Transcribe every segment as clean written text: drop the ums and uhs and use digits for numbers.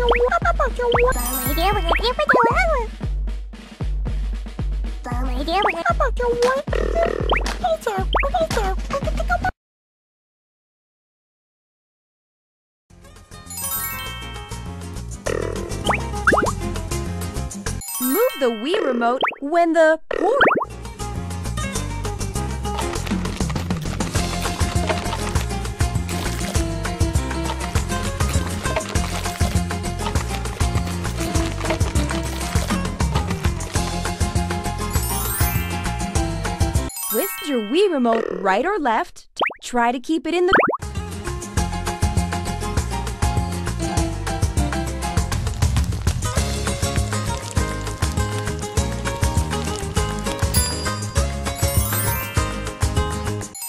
Move the Wii remote when the port. Twist your Wii remote right or left. Try to keep it in the...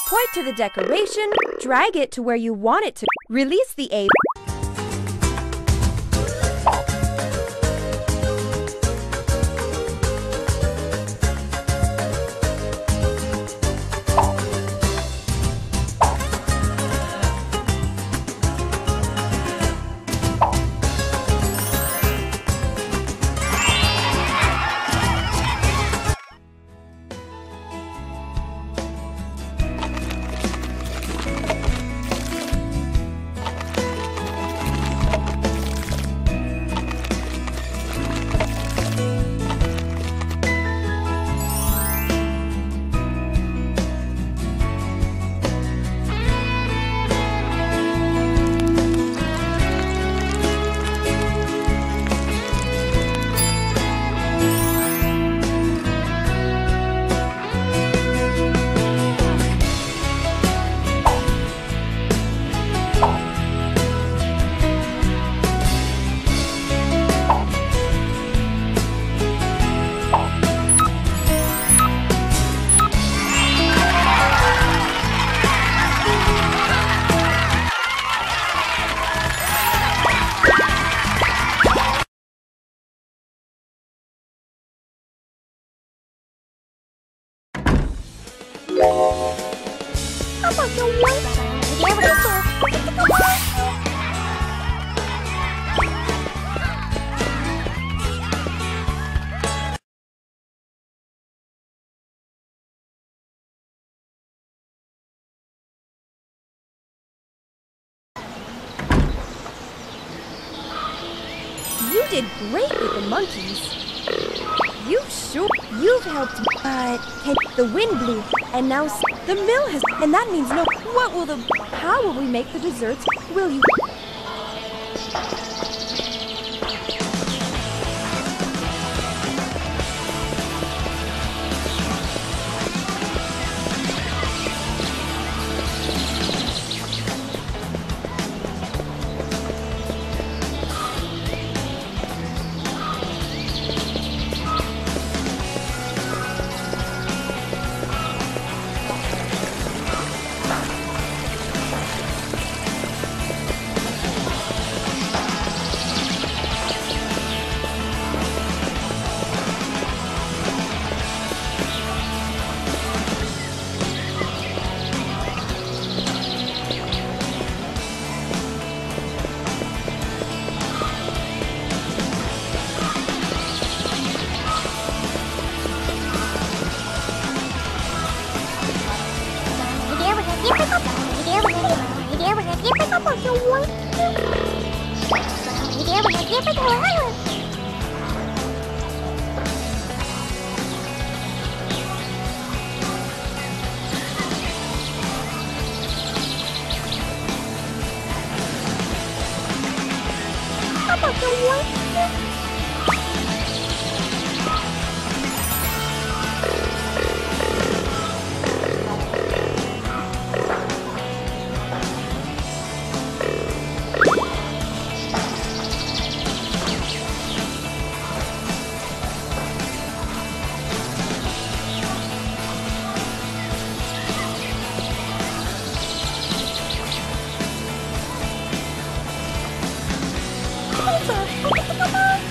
Point to the decoration, drag it to where you want it to. Release the aid. You did great with the monkeys. You've helped, but the wind blew, and now the mill has, and that means no. How will we make the desserts? Will you? Come on.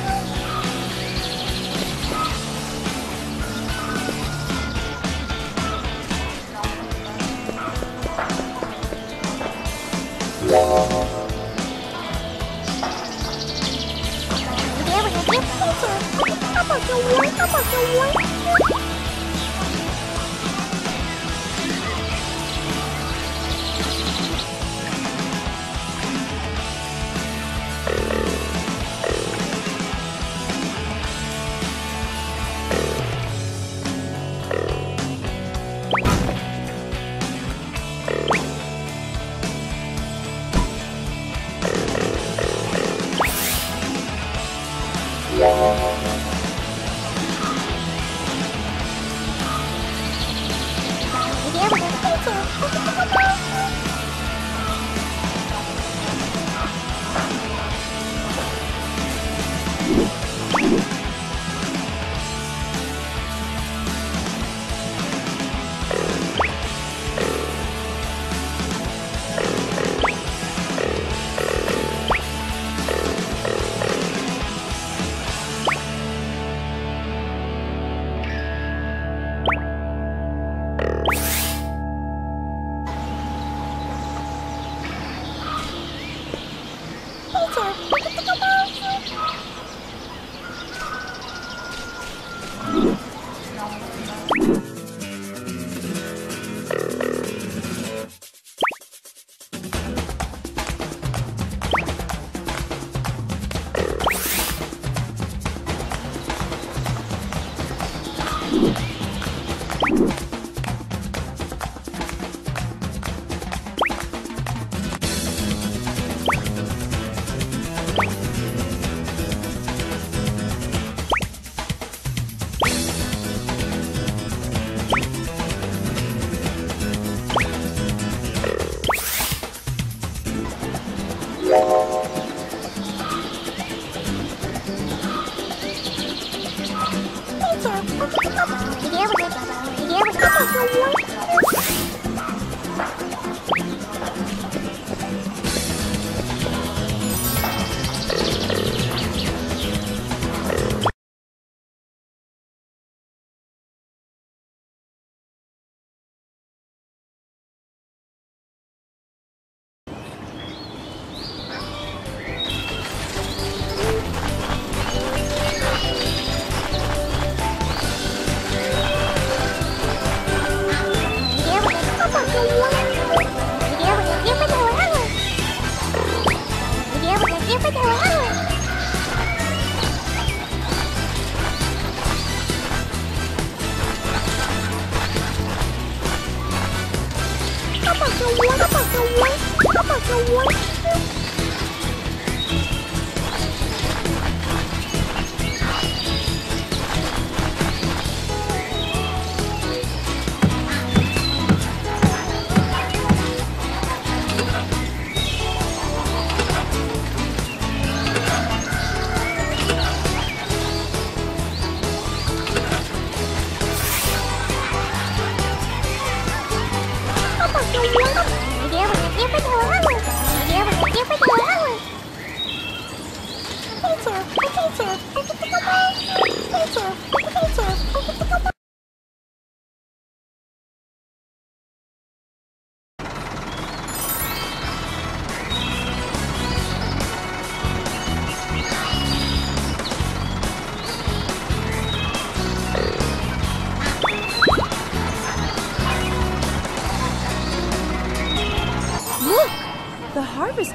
Come on,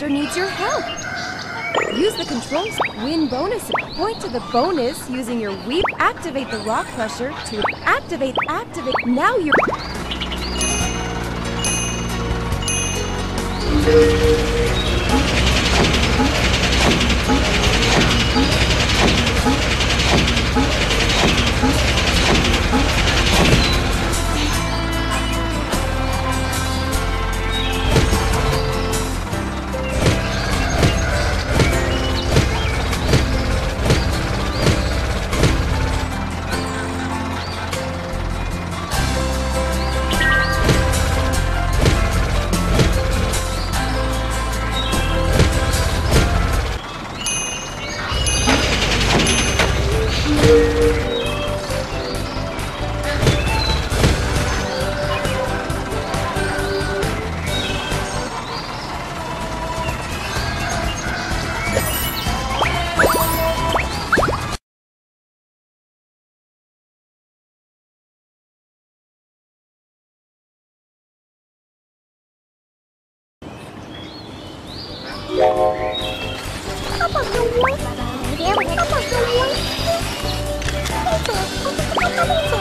needs your help. Use the controls, win bonus, and point to the bonus using your Wii. Activate the rock crusher to activate. Now you're... Papa, don't worry.